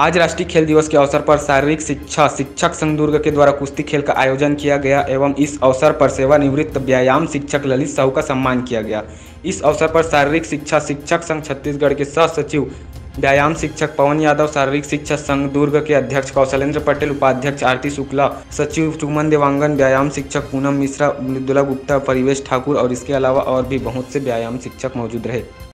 आज राष्ट्रीय खेल दिवस के अवसर पर शारीरिक शिक्षा शिक्षक संघ दुर्ग के द्वारा कुश्ती खेल का आयोजन किया गया एवं इस अवसर पर सेवानिवृत्त व्यायाम शिक्षक ललित साहू का सम्मान किया गया। इस अवसर पर शारीरिक शिक्षा शिक्षक संघ छत्तीसगढ़ के सह सचिव व्यायाम शिक्षक पवन यादव, शारीरिक शिक्षा संघ दुर्ग के अध्यक्ष कौशलेंद्र पटेल, उपाध्यक्ष आरती शुक्ला, सचिव सुमन देवांगन, व्यायाम शिक्षक पूनम मिश्रा, मृदुला गुप्ता, परिवेश ठाकुर और इसके अलावा और भी बहुत से व्यायाम शिक्षक मौजूद रहे।